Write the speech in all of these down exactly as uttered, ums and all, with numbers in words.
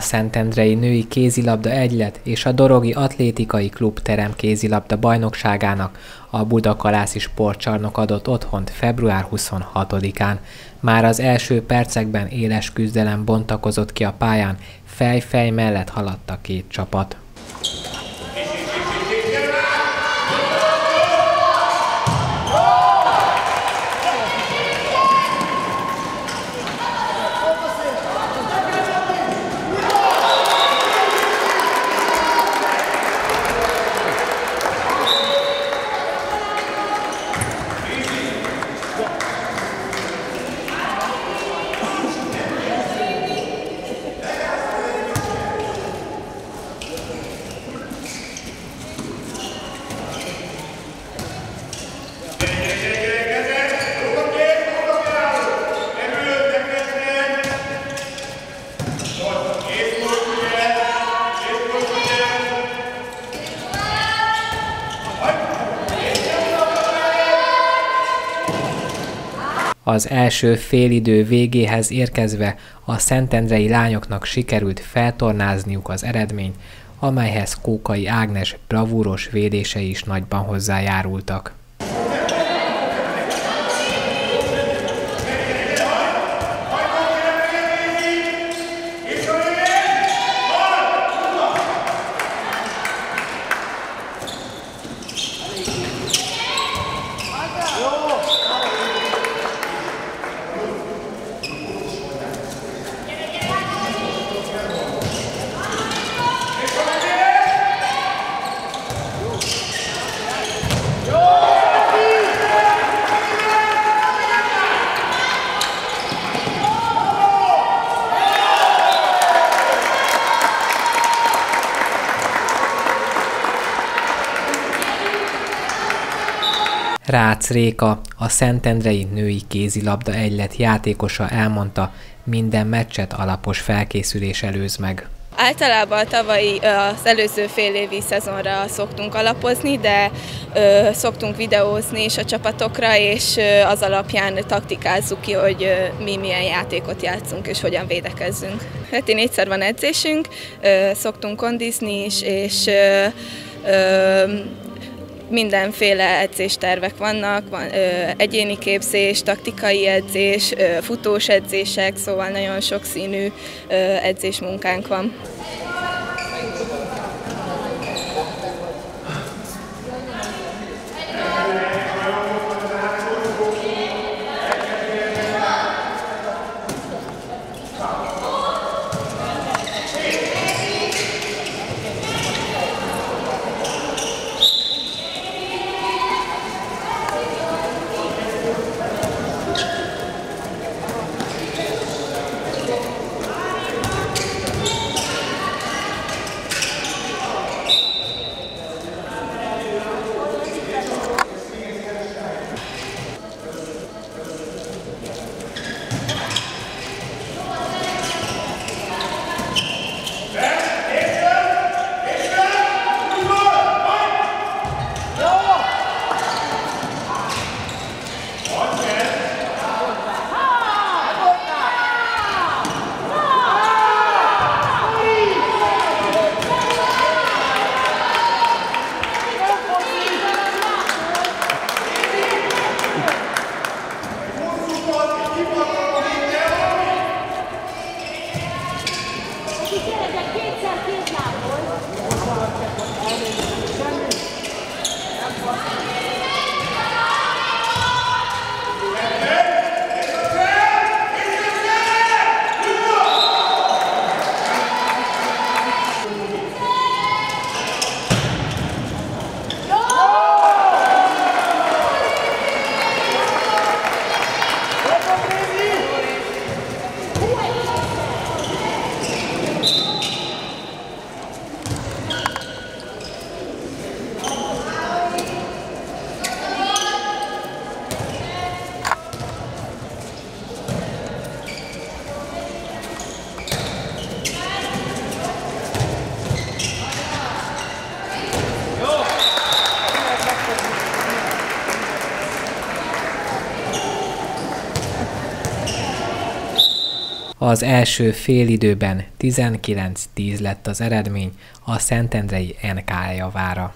a Szentendrei Női Kézilabda Egylet és a Dorogi Atlétikai Klub terem kézilabda bajnokságának a budakalászi sportcsarnok adott otthont február huszonhatodikán. Már az első percekben éles küzdelem bontakozott ki a pályán, fej-fej mellett haladt a két csapat. Az első félidő végéhez érkezve a szentendrei lányoknak sikerült feltornázniuk az eredményt, amelyhez Kókai Ágnes bravúros védései is nagyban hozzájárultak. Rácz Réka, a Szentendrei Női Kézilabda Egylet játékosa elmondta, minden meccset alapos felkészülés előz meg. Általában a tavalyi, az előző fél évi szezonra szoktunk alapozni, de ö, szoktunk videózni is a csapatokra, és ö, az alapján taktikázzuk ki, hogy ö, mi milyen játékot játszunk és hogyan védekezzünk. Heti négyszer van edzésünk, ö, szoktunk kondizni is, és ö, ö, mindenféle edzéstervek vannak, van ö, egyéni képzés, taktikai edzés, ö, futós edzések, szóval nagyon sokszínű ö, edzésmunkánk van. That's Az első félidőben tizenkilenc tíz lett az eredmény a szentendrei en ká javára.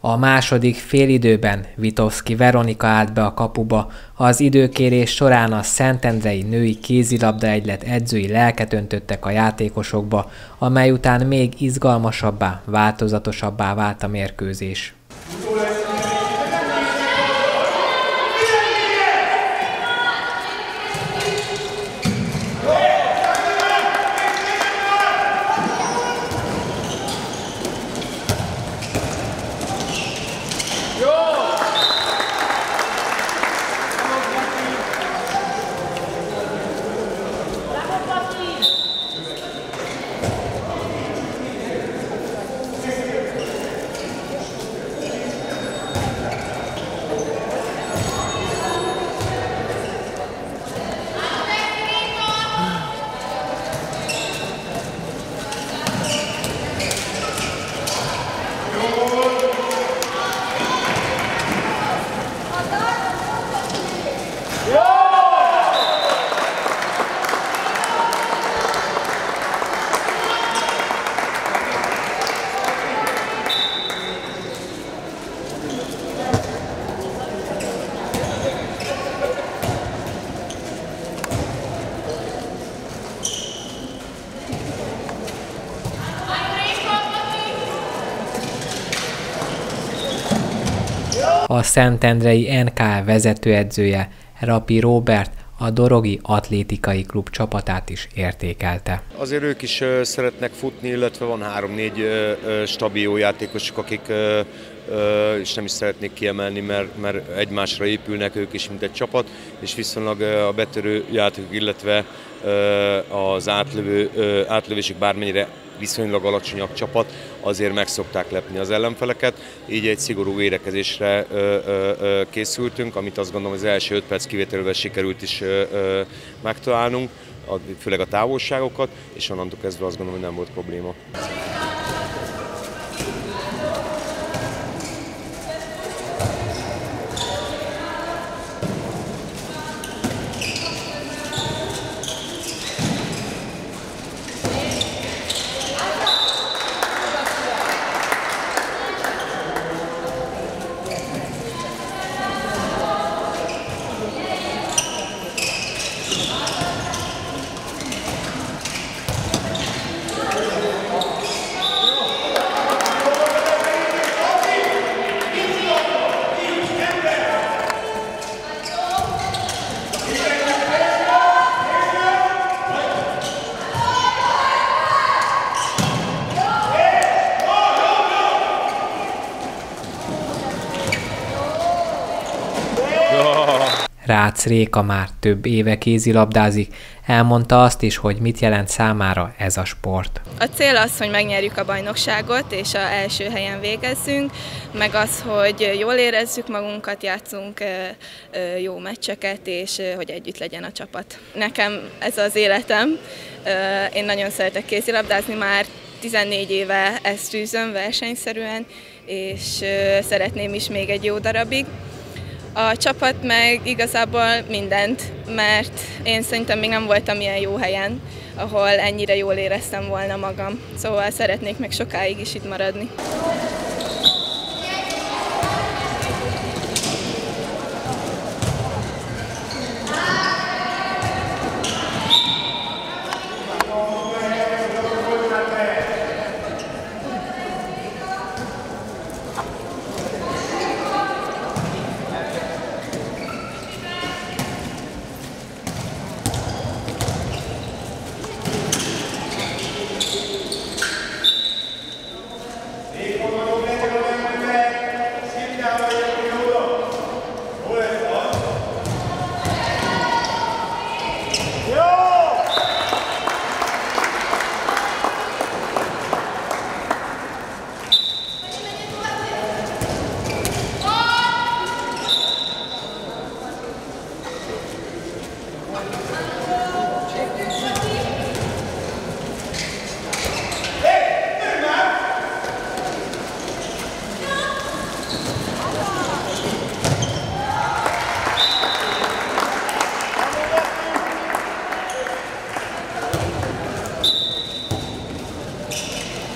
A második félidőben Vitovszky Veronika állt be a kapuba, az időkérés során a Szentendrei Női Kézilabda Egylet edzői lelket öntöttek a játékosokba, amely után még izgalmasabbá, változatosabbá vált a mérkőzés. A szentendrei en ká vezetőedzője, Rapi Róbert a Dorogi Atlétikai Klub csapatát is értékelte. Azért ők is szeretnek futni, illetve van három-négy stabil játékosok, akik és nem is szeretnék kiemelni, mert, mert egymásra épülnek ők is, mint egy csapat, és viszonylag a betörő játék, illetve az átlövő, átlövésük bármennyire viszonylag alacsonyabb csapat, azért meg szokták lepni az ellenfeleket. Így egy szigorú védekezésre ö, ö, ö, készültünk, amit azt gondolom az első öt perc kivételével sikerült is ö, ö, megtalálnunk, a, főleg a távolságokat, és onnantól kezdve azt gondolom, hogy nem volt probléma. Oh. Rácz Réka már több éve kézilabdázik, elmondta azt is, hogy mit jelent számára ez a sport. A cél az, hogy megnyerjük a bajnokságot, és az első helyen végezzünk, meg az, hogy jól érezzük magunkat, játszunk jó meccseket, és hogy együtt legyen a csapat. Nekem ez az életem, én nagyon szeretek kézilabdázni, már tizennégy éve ezt tűzöm versenyszerűen, és szeretném is még egy jó darabig. A csapat meg igazából mindent, mert én szerintem még nem voltam ilyen jó helyen, ahol ennyire jól éreztem volna magam. Szóval szeretnék meg sokáig is itt maradni.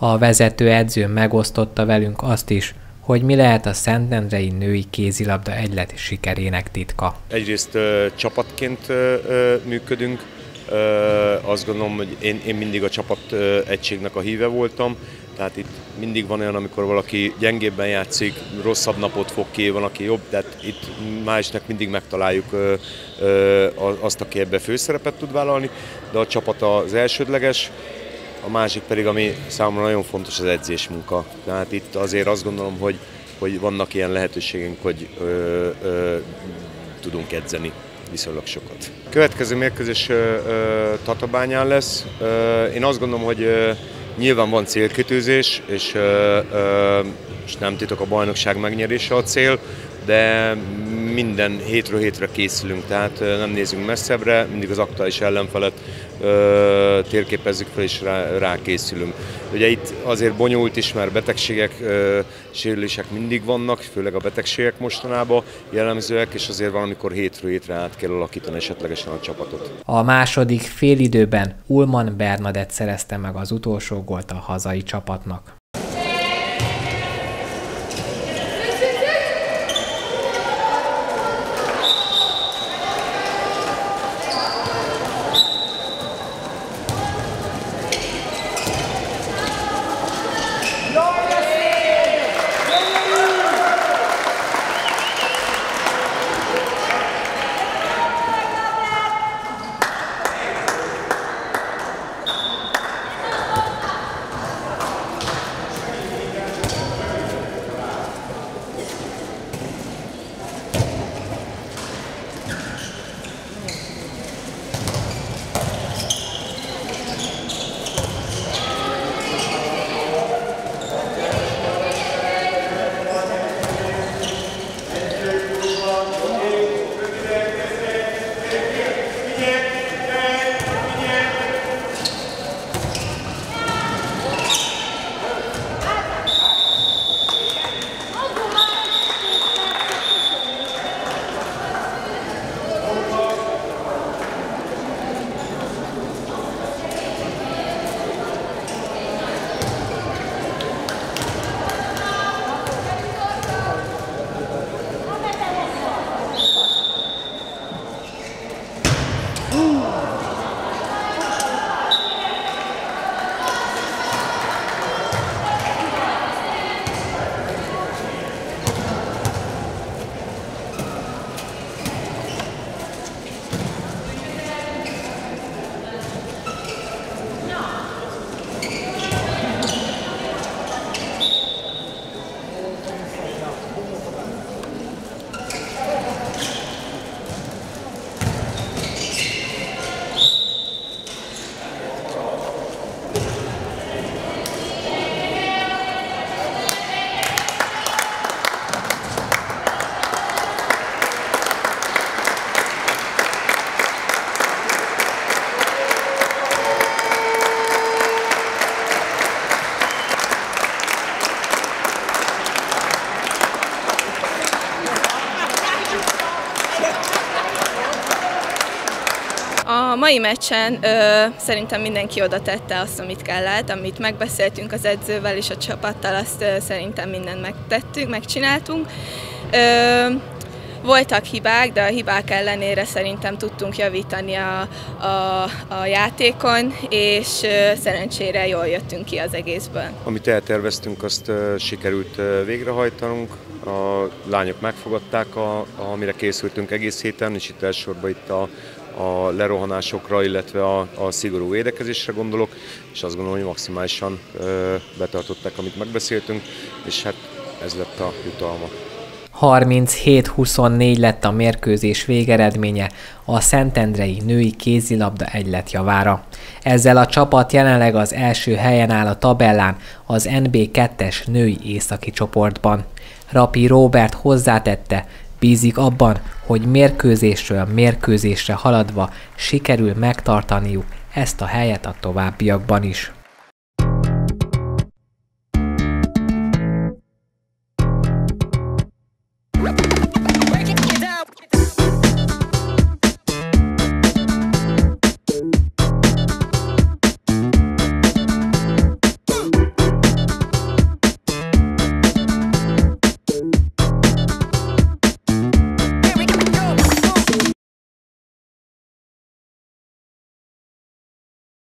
A vezető edző megosztotta velünk azt is, hogy mi lehet a Szentendrei Női Kézilabda Egylet sikerének titka. Egyrészt ö, csapatként ö, működünk, ö, azt gondolom, hogy én, én mindig a csapat ö, egységnek a híve voltam, tehát itt mindig van olyan, amikor valaki gyengébben játszik, rosszabb napot fog ki, van aki jobb, tehát itt másnak mindig megtaláljuk ö, ö, azt, aki ebbe főszerepet tud vállalni, de a csapat az elsődleges. A másik pedig, ami számomra nagyon fontos, az edzésmunka. Tehát itt azért azt gondolom, hogy, hogy vannak ilyen lehetőségünk, hogy ö, ö, tudunk edzeni viszonylag sokat. Következő mérkőzés ö, ö, Tatabányán lesz. Ö, én azt gondolom, hogy ö, nyilván van célkitűzés, és, ö, ö, és nem titok, a bajnokság megnyerése a cél, de minden hétről hétre készülünk, tehát nem nézünk messzebbre, mindig az aktuális ellenfelet ö, térképezzük fel és rá, rá készülünk. Ugye itt azért bonyolult is, mert betegségek, ö, sérülések mindig vannak, főleg a betegségek mostanában jellemzőek, és azért valamikor hétről hétre át kell alakítani esetlegesen a csapatot. A második félidőben Ulman Bernadett szerezte meg az utolsó gólt a hazai csapatnak. mai meccsen ö, szerintem mindenki oda tette azt, amit kellett, amit megbeszéltünk az edzővel és a csapattal, azt ö, szerintem mindent megtettük, megcsináltunk. Ö, Voltak hibák, de a hibák ellenére szerintem tudtunk javítani a, a, a játékon, és szerencsére jól jöttünk ki az egészből. Amit elterveztünk, azt sikerült végrehajtanunk. A lányok megfogadták, a, amire készültünk egész héten, és itt elsősorban itt a, a lerohanásokra, illetve a, a szigorú védekezésre gondolok, és azt gondolom, hogy maximálisan betartották, amit megbeszéltünk, és hát ez lett a jutalma. harminchét huszonnégy lett a mérkőzés végeredménye a Szentendrei Női Kézilabda Egylet javára. Ezzel a csapat jelenleg az első helyen áll a tabellán az en bé kettes női északi csoportban. Rapi Róbert hozzátette, bízik abban, hogy mérkőzésről mérkőzésre haladva sikerül megtartaniuk ezt a helyet a továbbiakban is.